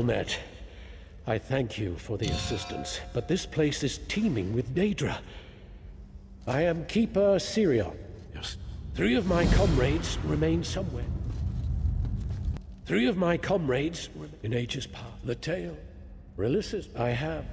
well met. I thank you for the assistance, but this place is teeming with Daedra. I am Keeper Sirion. Yes. Three of my comrades in ages past. The tale. Rilis I have.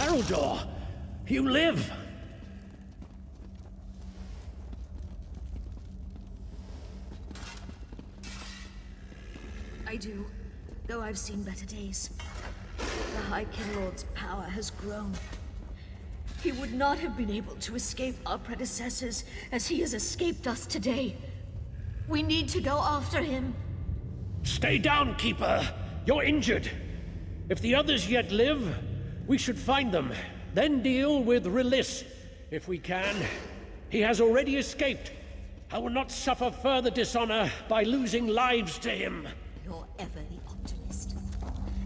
Araldor, you live! I do, though I've seen better days. The High Kinlord's power has grown. He would not have been able to escape our predecessors as he has escaped us today. We need to go after him. Stay down, Keeper! You're injured! If the others yet live, we should find them, then deal with Rilis, if we can. He has already escaped. I will not suffer further dishonor by losing lives to him. You're ever the optimist.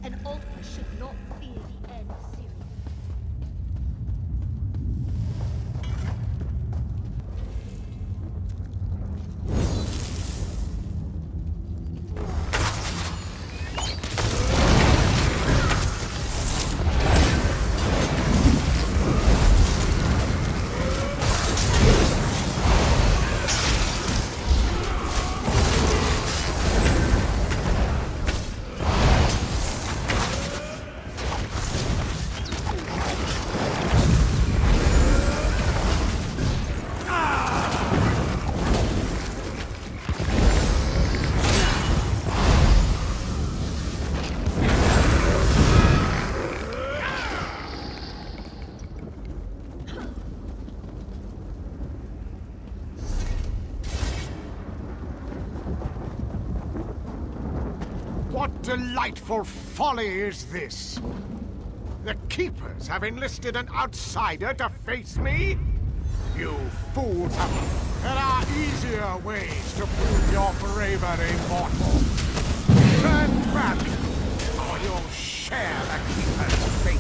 An altar should not fear the end, Sirion. What delightful folly is this? The Keepers have enlisted an outsider to face me? You fools have... There are easier ways to prove your bravery, mortal. Turn back, or you'll share the Keeper's fate.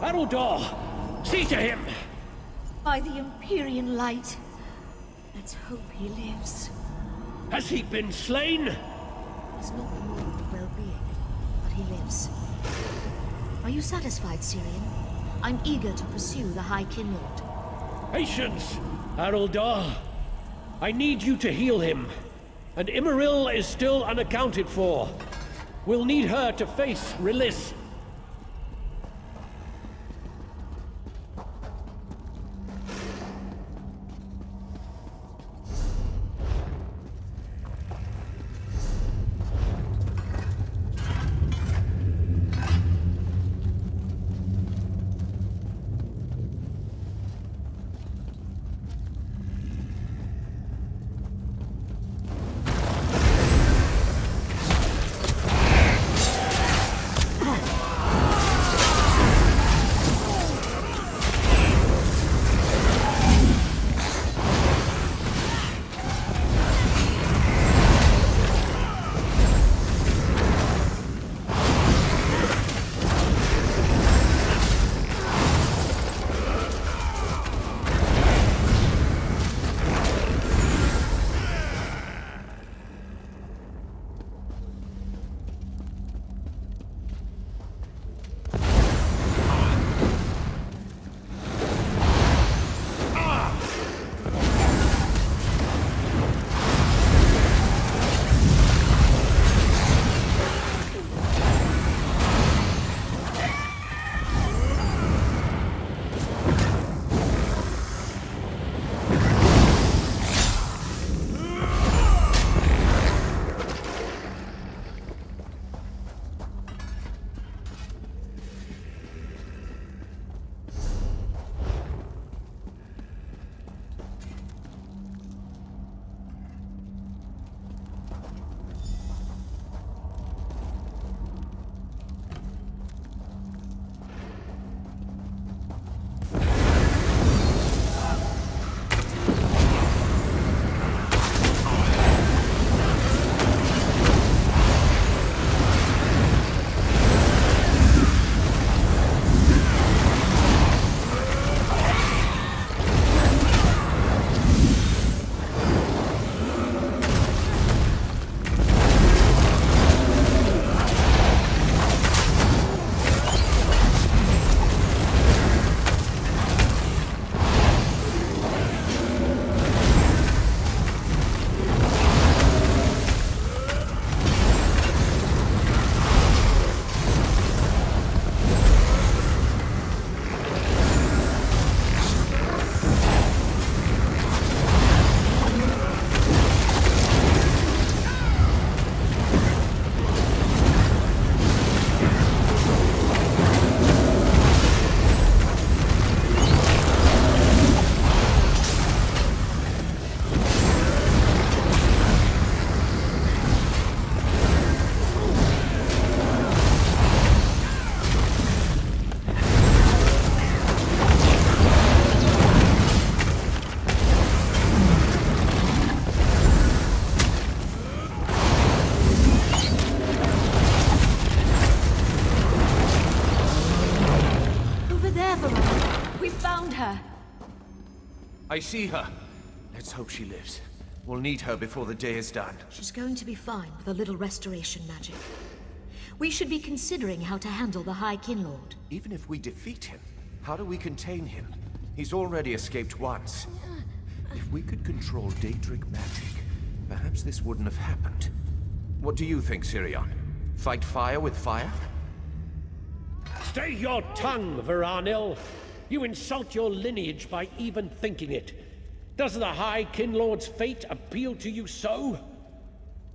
Araldor! See to him! By the Empyrean Light. Let's hope he lives. Has he been slain? He's not the mood of well-being, but he lives. Are you satisfied, Sirion? I'm eager to pursue the High Kinlord. Patience, Araldor. I need you to heal him. And Imiril is still unaccounted for. We'll need her to face Rilis. there, Veranil. We found her. I see her. Let's hope she lives. We'll need her before the day is done. She's going to be fine with a little restoration magic. We should be considering how to handle the High Kinlord. Even if we defeat him, how do we contain him? He's already escaped once. If we could control Daedric magic, perhaps this wouldn't have happened. What do you think, Sirion? Fight fire with fire? Stay your tongue, Veranil! You insult your lineage by even thinking it. Does the High Kinlord's fate appeal to you so?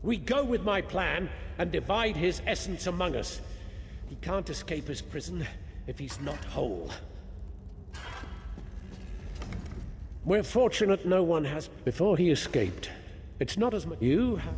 We go with my plan and divide his essence among us. He can't escape his prison if he's not whole. We're fortunate no one has before he escaped. It's not as much you have.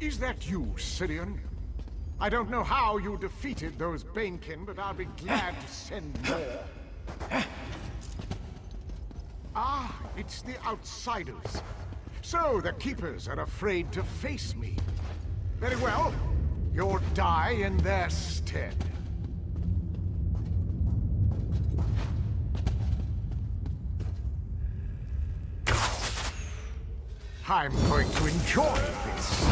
Is that you, Sirion? I don't know how you defeated those Banekin, but I'll be glad to send more. Ah, it's the outsiders. So the Keepers are afraid to face me. Very well. You'll die in their stead. I'm going to enjoy this.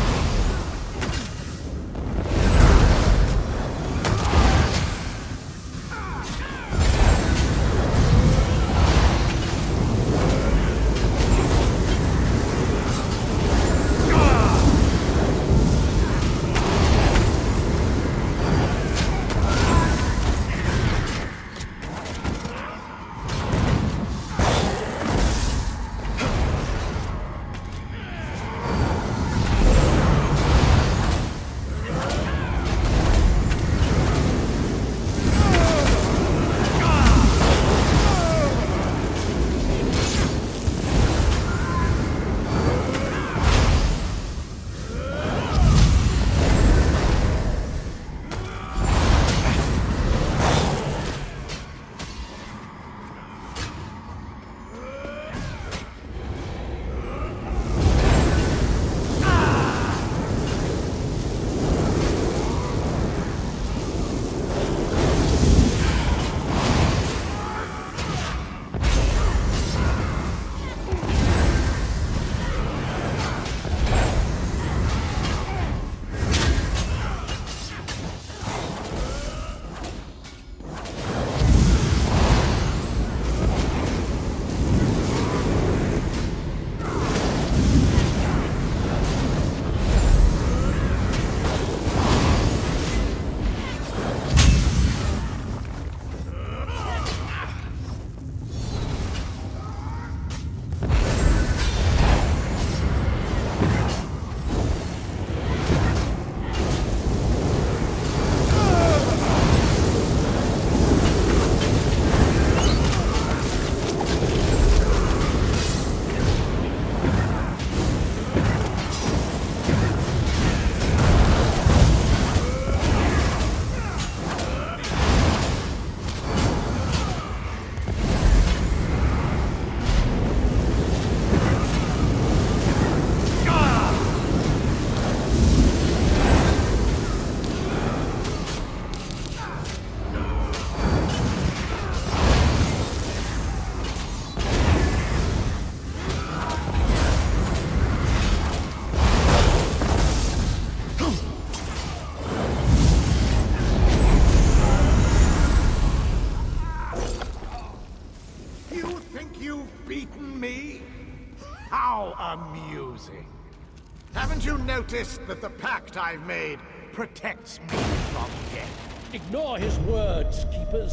Notice that the pact I've made protects me from death. Ignore his words, Keepers.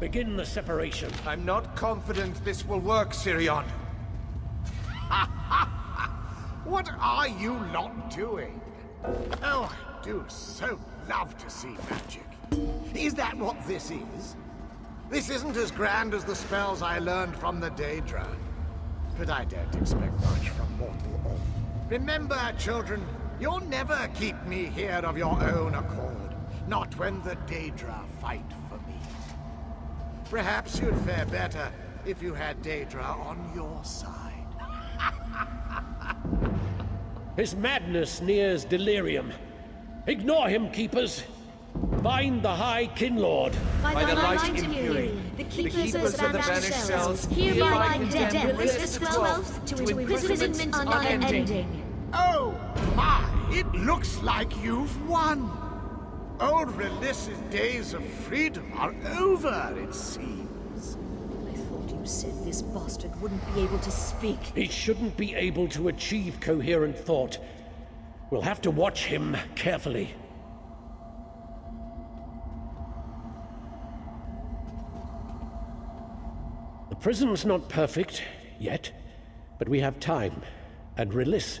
Begin the separation. I'm not confident this will work, Sirion. What are you lot doing? Oh, I do so love to see magic. Is that what this is? This isn't as grand as the spells I learned from the Daedra. But I don't expect much from mortal orc. Remember, children, you'll never keep me here of your own accord. Not when the Daedra fight for me. Perhaps you'd fare better if you had Daedra on your side. His madness nears delirium. Ignore him, Keepers. Bind the High Kinlord. By the light Empyrean, the keepers of the Banished Cells, hereby condemn Rilis the Twelfth to imprisonment unending. Oh, my! It looks like you've won! Old Rilis's days of freedom are over, it seems. I thought you said this bastard wouldn't be able to speak. He shouldn't be able to achieve coherent thought. We'll have to watch him carefully. The prism's not perfect, yet, but we have time, and Rilis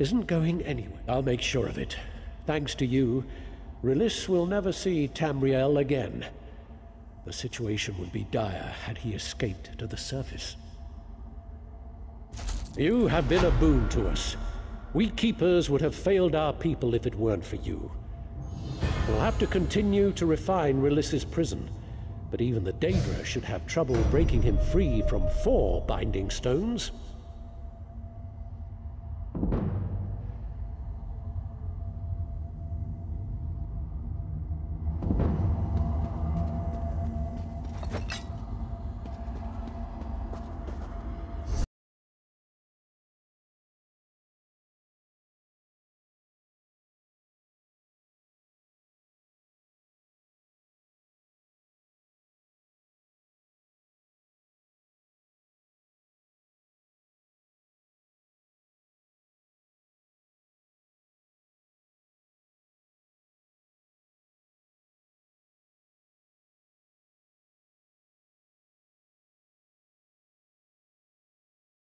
isn't going anywhere. I'll make sure of it. Thanks to you, Rilis will never see Tamriel again. The situation would be dire had he escaped to the surface. You have been a boon to us. We Keepers would have failed our people if it weren't for you. We'll have to continue to refine Rilis's prison. But even the Daedra should have trouble breaking him free from 4 binding stones.